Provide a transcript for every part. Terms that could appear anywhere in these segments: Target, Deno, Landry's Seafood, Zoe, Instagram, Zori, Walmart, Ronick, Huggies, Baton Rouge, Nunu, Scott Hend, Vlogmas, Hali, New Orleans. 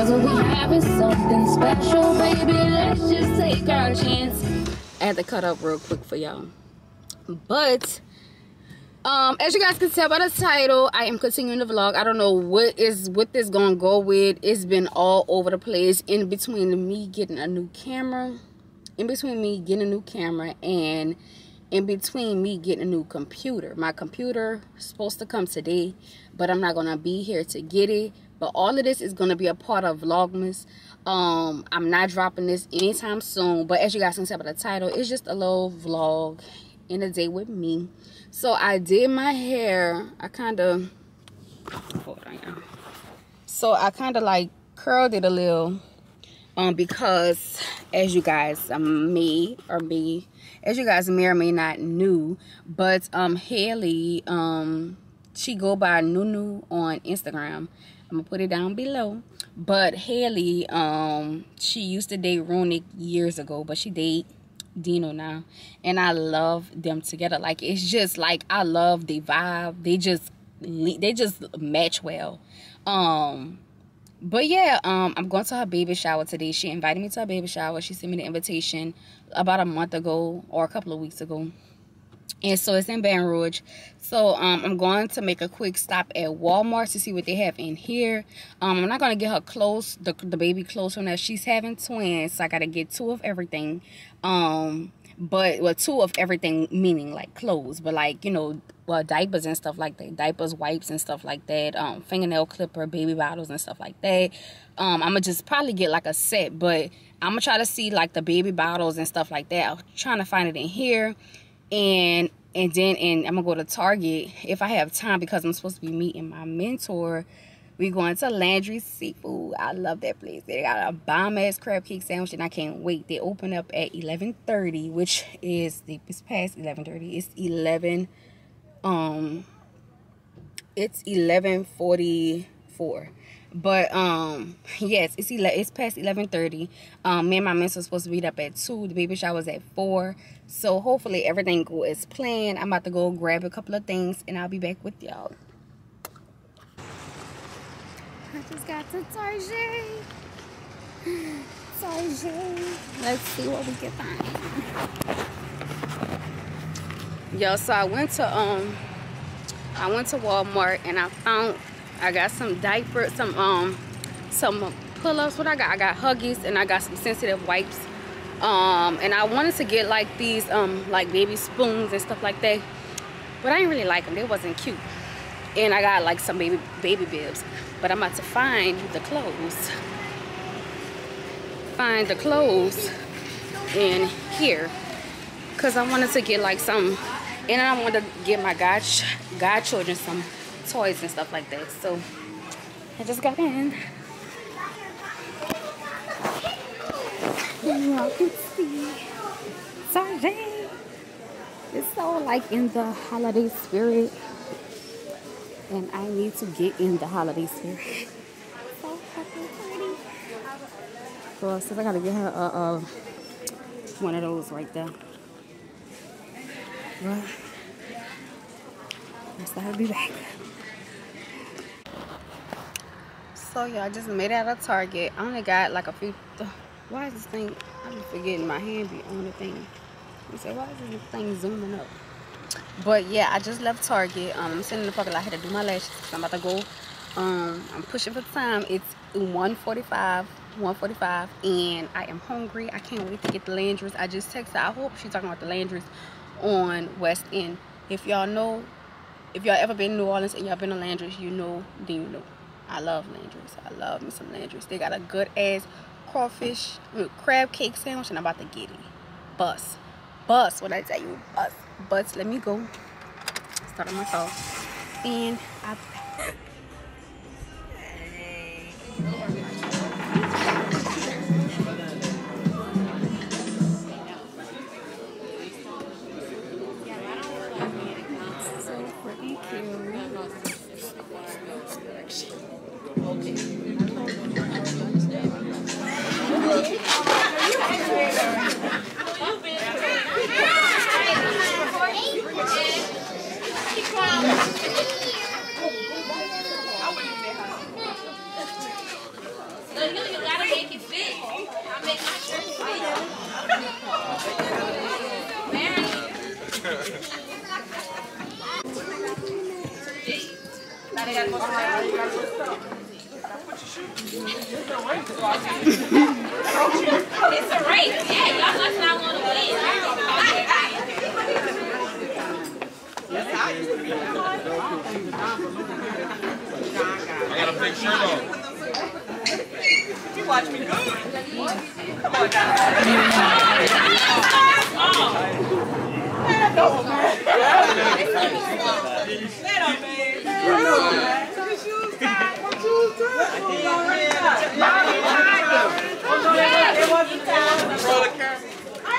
Cause what we have is something special, baby. Let's just take our chance. I had to cut up real quick for y'all. But as you guys can tell by the title, I am continuing the vlog. I don't know what this gonna go with. It's been all over the place in between me getting a new camera, and in between me getting a new computer. My computer is supposed to come today, but I'm not gonna be here to get it. But all of this is gonna be a part of Vlogmas. I'm not dropping this anytime soon, but as you guys can tell by the title, it's just a little vlog in a day with me. So I did my hair. I kind of hold on, y'all. So I kind of like curled it a little, because as you guys as you guys may or may not knew, but Hali, she go by Nunu on Instagram. I'm gonna put it down below. But Hali, she used to date Ronick years ago, but she date Dino now, and I love them together. Like, it's just like I love the vibe. They just match well. But yeah, I'm going to her baby shower today. She invited me to her baby shower. She sent me the invitation about a month ago or a couple of weeks ago, and so it's in Baton Rouge. So I'm going to make a quick stop at Walmart to see what they have in here. I'm not going to get her clothes, the baby clothes from that. She's having twins, so I got to get two of everything. But well, two of everything meaning like clothes, but like, you know, well, diapers and stuff like that, diapers, wipes and stuff like that, fingernail clipper, baby bottles and stuff like that. I'm gonna just probably get like a set, but I'm gonna try to see like the baby bottles and stuff like that. I'm trying to find it in here, and then I'm gonna go to Target if I have time, because I'm supposed to be meeting my mentor. We're going to Landry's Seafood. I love that place. They got a bomb-ass crab cake sandwich, and I can't wait. They open up at 11:30, which is it's past 11:30. It's 11. It's 11:44. But yes, it's past 11:30. Me and my mentor supposed to meet up at 2. The baby shower's at 4. So hopefully everything goes as planned. I'm about to go grab a couple of things, and I'll be back with y'all. I just got to Target. Let's see what we can find. Yo, so I went to Walmart, and I got some diapers, some pull-ups. What I got? I got Huggies, and I got some sensitive wipes. And I wanted to get like these like baby spoons and stuff like that, but I didn't really like them. They wasn't cute. And I got like some baby bibs. But I'm about to find the clothes. Find the clothes in here. Cause I wanted to get like some, and I wanted to get my godchildren some toys and stuff like that. So I just got in. And y'all can see Zoe. It's so like in the holiday spirit. And I need to get in the holiday spirit. So fucking pretty. Girl, since I gotta get her one of those right there. Well, I'll be back. So y'all, just made it out of Target. I only got like a few. Why is this thing? I'm forgetting my hand be on the thing. You say, why is this thing zooming up? But yeah, I just left Target. I'm sitting in the parking lot. I had to do my lashes. I'm about to go. I'm pushing for time. It's 1:45, and I am hungry. I can't wait to get the Landry's. I just texted. I hope she's talking about the Landry's on West End. If y'all know, if y'all ever been in New Orleans and y'all been to Landry's, you know, then you know. I love Landry's. I love me some Landry's. They got a good ass crawfish crab cake sandwich, and I'm about to get it. Bus. When I tell you bus. But let me go start on my phone, and I'll be back. So you gotta make it big. I make my shirt big. It's a race. Yeah, y'all must not want to win. I got a big shirt on. You watch me go. Come on down. I ain't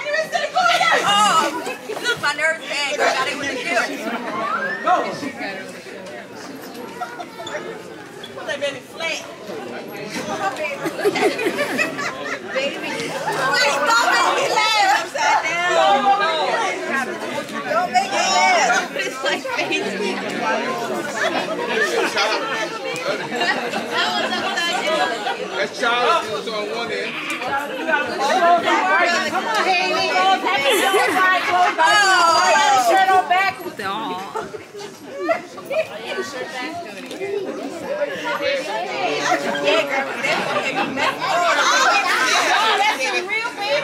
even seen. Look, my nerves bad. I got it with the kill. Go. Baby, flat. Baby. Wait, don't make me laugh. Upside down. Don't make me laugh. It's like crazy. That was upside down. That's Charlotte. It was on one end. Come on, Haley. Shirt on back. That's a real man.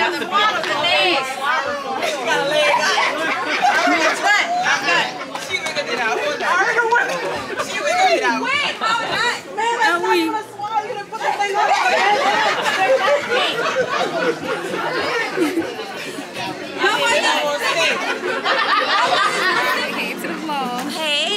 have to water the legs. You got a leg up. I'm not. She wiggled it out. She wiggled it out. Wait, I'm not. Man, I'm going to swallow you to put the thing on. Hey, to the floor. Hey.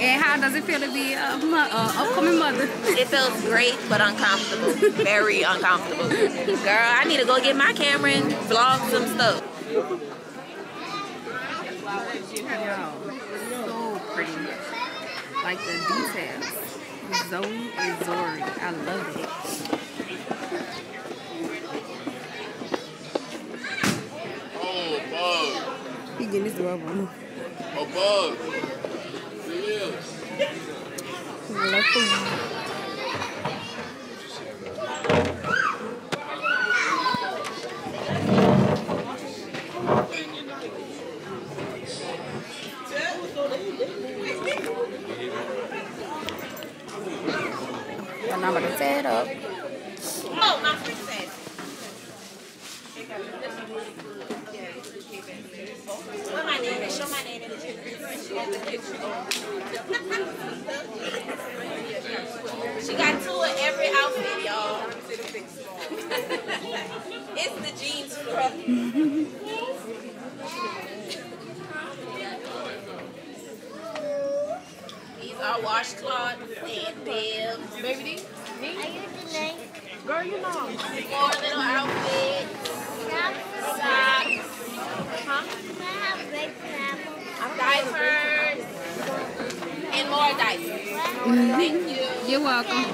And how does it feel to be a upcoming mother? It feels great, but uncomfortable. Very uncomfortable. Girl, I need to go get my camera and vlog some stuff. So pretty. Like the details. Zoe and Zori. I love it. Oh, bug. He getting his rub on. A bug. It is. And I'm gonna set it up. Oh, my princess. What my name is? Show my name in the kitchen. She got two in every outfit, y'all. It's the jeans scrub. These are washcloths and bibs. Baby, me? Are you the name? Girl, you know. Four little outfits. Socks. Huh? Diapers. And more diapers. Thank you. You're welcome.